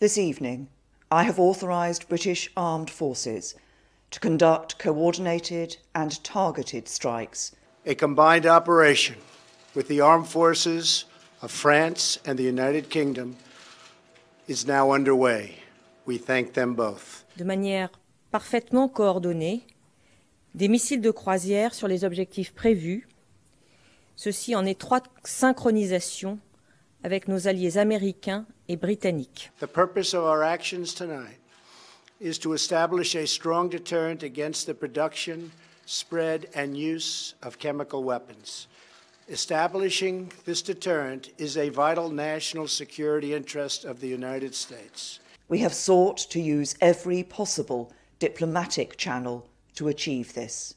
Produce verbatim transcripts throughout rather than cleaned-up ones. This evening, I have authorised British Armed Forces to conduct coordinated and targeted strikes. A combined operation with the armed forces of France and the United Kingdom is now underway. We thank them both. De manière parfaitement coordonnée, des missiles de croisière sur les objectifs prévus, ceci en étroite synchronisation avec nos alliés américains et britanniques. The purpose of our actions tonight is to establish a strong deterrent against the production, spread and use of chemical weapons. Establishing this deterrent is a vital national security interest of the United States. We have sought to use every possible diplomatic channel to achieve this.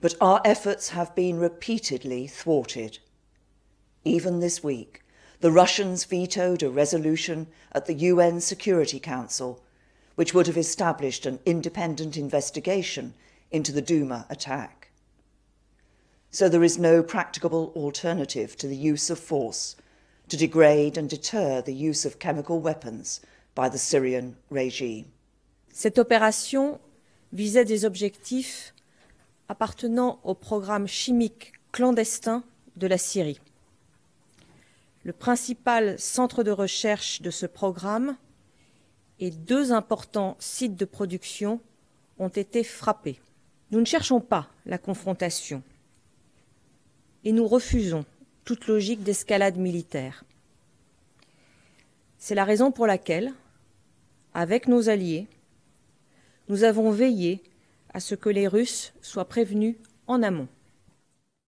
But our efforts have been repeatedly thwarted. Even this week, the Russians vetoed a resolution at the U N Security Council which would have established an independent investigation into the Duma attack. So there is no practicable alternative to the use of force to degrade and deter the use of chemical weapons by the Syrian regime. Cette opération visait des objectifs appartenant au programme chimique clandestin de la Syrie. Le principal centre de recherche de ce programme et deux importants sites de production ont été frappés. Nous ne cherchons pas la confrontation et nous refusons toute logique d'escalade militaire. C'est la raison pour laquelle, avec nos alliés, nous avons veillé à ce que les Russes soient prévenus en amont.